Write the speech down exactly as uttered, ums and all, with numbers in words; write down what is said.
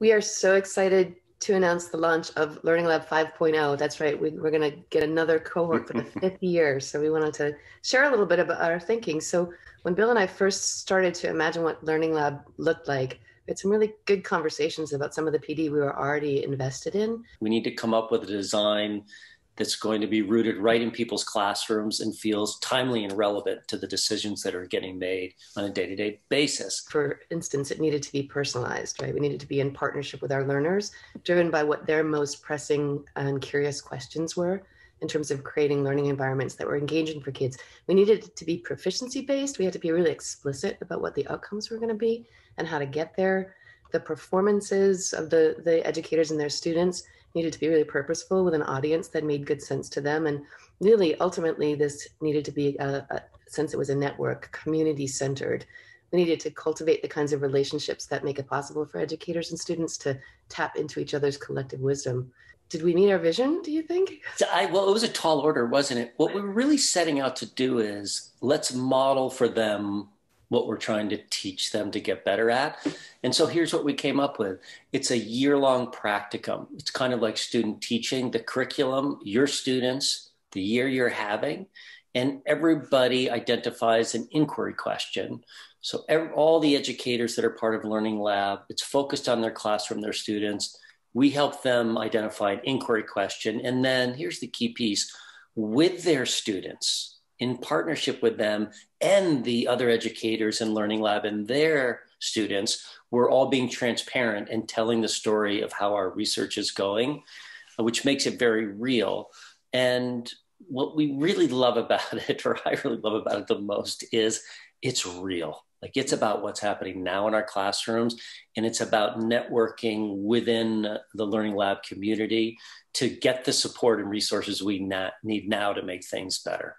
We are so excited to announce the launch of Learning Lab five point oh. That's right, we, we're gonna get another cohort for the fifth year. So we wanted to share a little bit about our thinking. So when Bill and I first started to imagine what Learning Lab looked like, we had some really good conversations about some of the P D we were already invested in. We need to come up with a design that's going to be rooted right in people's classrooms and feels timely and relevant to the decisions that are getting made on a day-to-day basis. For instance, it needed to be personalized, right? We needed to be in partnership with our learners, driven by what their most pressing and curious questions were in terms of creating learning environments that were engaging for kids. We needed it to be proficiency-based. We had to be really explicit about what the outcomes were going to be and how to get there. The performances of the, the educators and their students needed to be really purposeful with an audience that made good sense to them. And really, ultimately, this needed to be, a, a, since it was a network, community-centered. We needed to cultivate the kinds of relationships that make it possible for educators and students to tap into each other's collective wisdom. Did we meet our vision, do you think? I, well, it was a tall order, wasn't it? What we were really setting out to do is, let's model for them what we're trying to teach them to get better at. And so here's what we came up with. It's a year-long practicum. It's kind of like student teaching, the curriculum, your students, the year you're having, and everybody identifies an inquiry question. So every, all the educators that are part of Learning Lab, it's focused on their classroom, their students. We help them identify an inquiry question. And then here's the key piece, with their students, in partnership with them and the other educators in Learning Lab and their students, we're all being transparent and telling the story of how our research is going, which makes it very real. And what we really love about it, or I really love about it the most, is it's real. Like, it's about what's happening now in our classrooms, and it's about networking within the Learning Lab community to get the support and resources we need now to make things better.